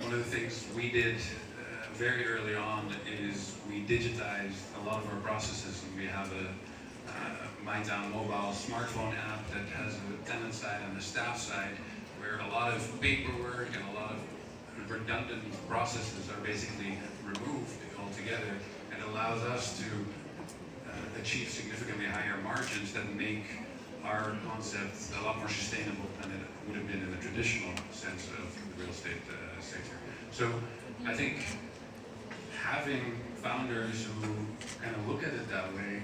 One of the things we did very early on is we digitized a lot of our processes. We have a MyTown mobile smartphone app that has a tenant side and a staff side, where a lot of paperwork and a lot of redundant processes are basically removed altogether, and allows us to achieve significantly higher margins that make our concept a lot more sustainable than it would have been in the traditional sense of the real estate sector. So I think having founders who kind of look at it that way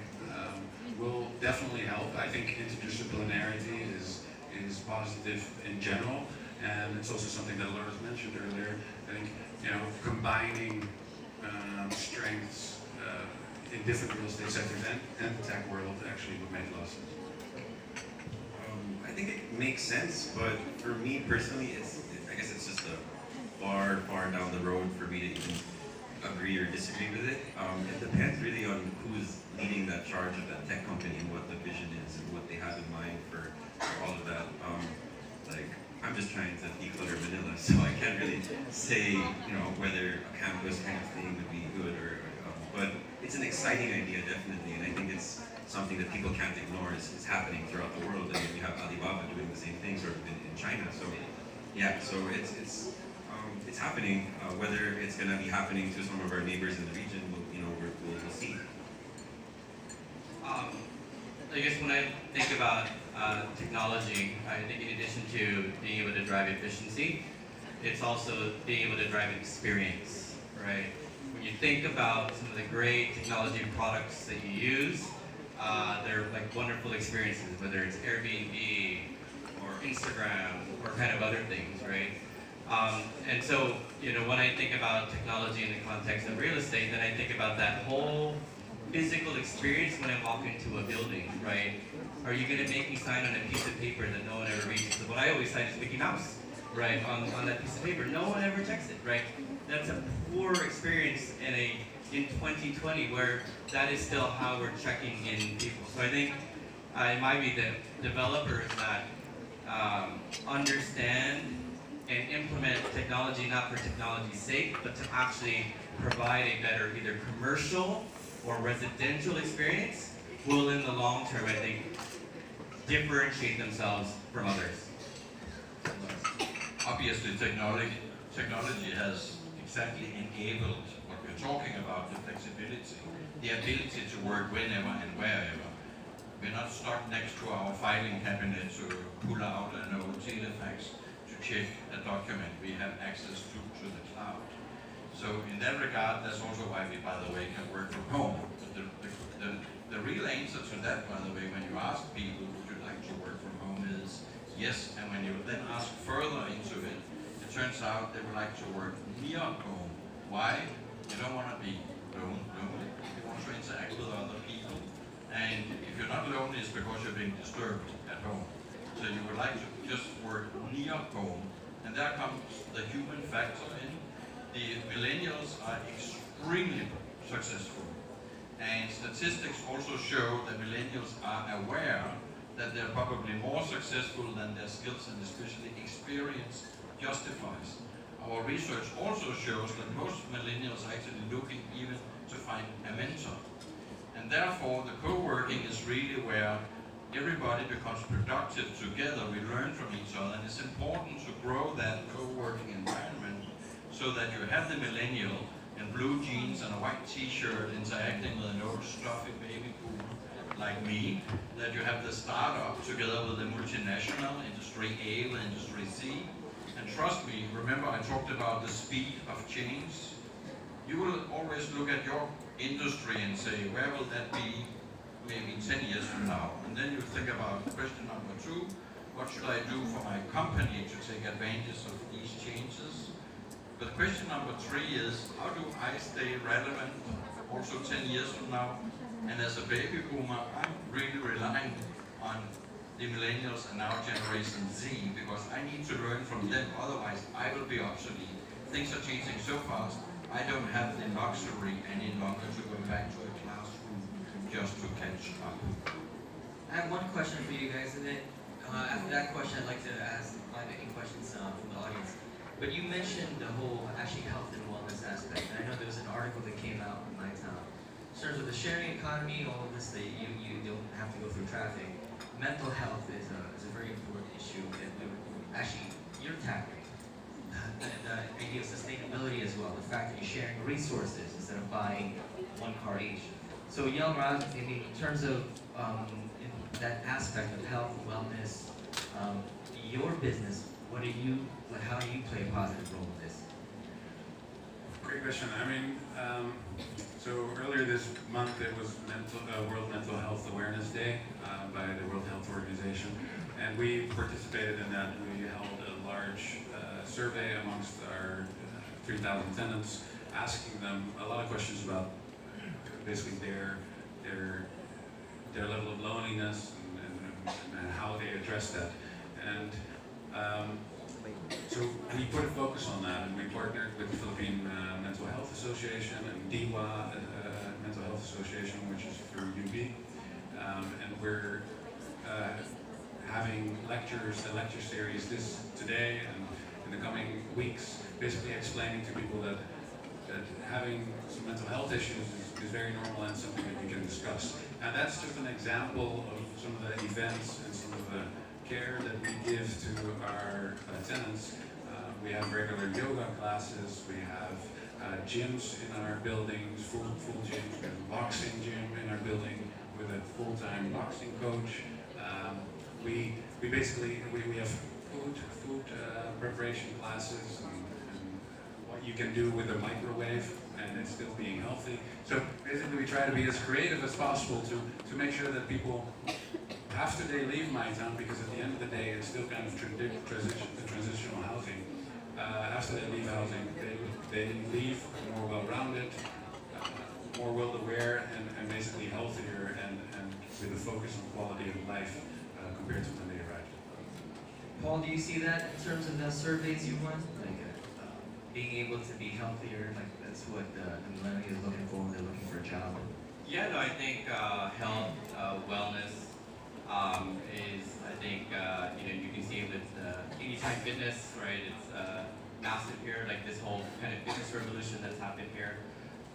will definitely help. I think interdisciplinarity is positive in general, and it's also something that Lars mentioned earlier. I think, you know, combining strengths in different real estate sectors and the tech world actually would make a lot of sense. I think it makes sense, but for me personally, I guess it's just far down the road for me to even agree or disagree with it. It depends really on who's leading that charge of that tech company and what the vision is and what they have in mind for all of that. Like, I'm just trying to declutter Manila, so I can't really say, you know, whether a campus kind of thing would be good or but it's an exciting idea, definitely, and I think it's something that people can't ignore is happening throughout the world. I mean, you have Alibaba doing the same things, or in China. So yeah, so it's happening. Whether it's going to be happening to some of our neighbors in the region, we'll see. I guess when I think about technology, I think in addition to being able to drive efficiency, it's also being able to drive experience, right? When you think about some of the great technology products that you use, they're like wonderful experiences, whether it's Airbnb or Instagram or kind of other things, right? And so, when I think about technology in the context of real estate, then I think about that whole physical experience when I walk into a building, right? Are you going to make me sign on a piece of paper that no one ever reads? Because what I always sign is Mickey Mouse, right, on that piece of paper. No one ever checks it, right? That's a poor experience in 2020, where that is still how we're checking in people. So I think it might be the developers that understand and implement technology, not for technology's sake, but to actually provide a better either commercial or residential experience, will in the long term, I think, differentiate themselves from others. Obviously, technology has exactly enabled what we're talking about, the flexibility, the ability to work whenever and wherever. We're not stuck next to our filing cabinet to pull out an old telefax to check a document. We have access to the cloud. So in that regard, that's also why we, by the way, can work from home. But the real answer to that, by the way, when you ask people, would you like to work from home, is yes. And when you then ask further into it, it turns out they would like to work near home. Why? You don't want to be lonely. You want to interact with other people. And if you're not lonely, it's because you're being disturbed at home. So you would like to just work near home. And there comes the human factor in. The millennials are extremely successful, and statistics also show that millennials are aware that they're probably more successful than their skills and especially experience justifies. Our research also shows that most millennials are actually looking even to find a mentor, and therefore the co-working is really where everybody becomes productive together. We learn from each other, and it's important to grow that co-working environment, so that you have the millennial in blue jeans and a white t-shirt interacting with an old stuffy baby boomer like me, that you have the startup together with the multinational, industry A with industry C. And trust me, remember I talked about the speed of change. You will always look at your industry and say, where will that be maybe 10 years from now? And then you think about question number 2, what should I do for my company to take advantage of these changes? But question number 3 is, how do I stay relevant also 10 years from now? And as a baby boomer, I'm really relying on the millennials and now Generation Z, because I need to learn from them, otherwise I will be obsolete. Things are changing so fast, I don't have the luxury any longer to go back to a classroom just to catch up. I have one question for you guys, and then after that question, I'd like to ask any questions from the audience. But you mentioned the whole actually health and wellness aspect. And I know there was an article that came out in MyTown. In terms of the sharing economy, all of this, that you don't have to go through traffic. Mental health is a very important issue that actually you're tackling. The idea of sustainability as well, the fact that you're sharing resources instead of buying one car each. So Raj, I mean, in terms of that aspect of health, wellness, your business, how do you play a positive role in this? Great question. I mean, so earlier this month it was World Mental Health Awareness Day by the World Health Organization, and we participated in that. We held a large survey amongst our 3,000 tenants, asking them a lot of questions about basically their level of loneliness and how they address that. And so we put a focus on that, and we partnered with the Philippine Mental Health Association and DIWA Mental Health Association, which is through UB, and we're having a lecture series today and in the coming weeks, basically explaining to people that having some mental health issues is very normal and something that you can discuss. And that's just an example of some of the events and some of the care that we give to our tenants. We have regular yoga classes, we have gyms in our buildings, full gyms, we have a boxing gym in our building with a full-time boxing coach. We have food preparation classes and what you can do with a microwave and it's still being healthy. So basically we try to be as creative as possible to make sure that people, after they leave MyTown, because at the end of the day, it's still kind of transitional housing. After they leave housing, they leave more well-rounded, more well-aware, and basically healthier, and with a focus on quality of life compared to when they arrived. Paul, do you see that in terms of the surveys you run? Like being able to be healthier, like that's what the millennials is looking for when they're looking for a job? Yeah, no, I think health, wellness, you can see with anytime fitness, right? It's massive here, like this whole kind of fitness revolution that's happened here.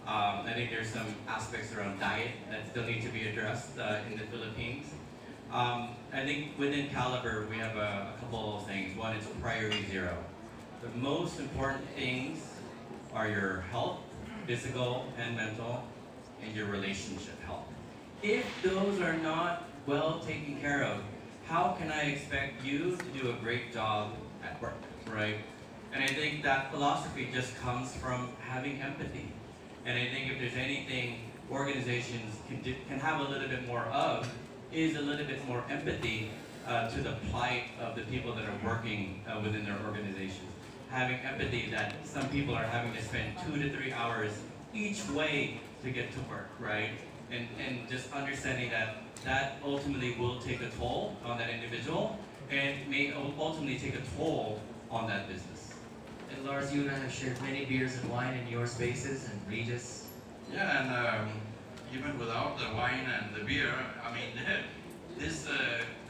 I think there's some aspects around diet that still need to be addressed in the Philippines. I think within Kalibrr, we have a couple of things. One is priority zero. The most important things are your health, physical and mental, and your relationship health. If those are not well taken care of, how can I expect you to do a great job at work, right? And I think that philosophy just comes from having empathy. And I think if there's anything organizations can have a little bit more of, is a little bit more empathy to the plight of the people that are working within their organizations. Having empathy that some people are having to spend 2 to 3 hours each way to get to work, right? And just understanding that ultimately will take a toll on that individual and may ultimately take a toll on that business. And Lars, you and I have shared many beers and wine in your spaces and Regis. Yeah, and even without the wine and the beer, I mean, this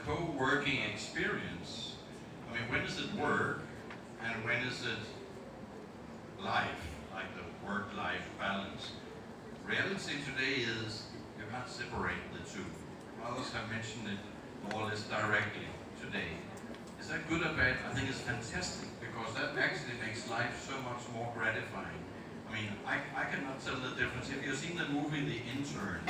co-working experience, I mean, when is it work and when is it life, like the work-life balance? Reality today is you can't separate the two. Others have mentioned it more or less directly today. Is that good or bad? I think it's fantastic because that actually makes life so much more gratifying. I mean, I cannot tell the difference. Have you seen the movie The Intern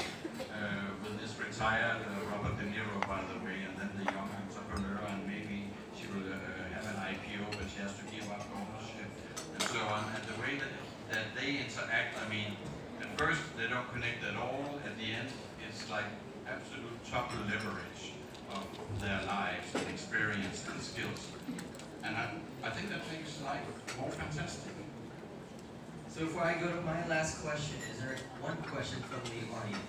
with this retired Robert De Niro, by the way, and then the young entrepreneur, and maybe she will have an IPO, but she has to give up ownership and so on. And the way that they interact, I mean, at first they don't connect at all. At the end, it's like absolute top leverage of their lives and experience and skills. And I think that makes life more fantastic. So before I go to my last question, is there one question from the audience?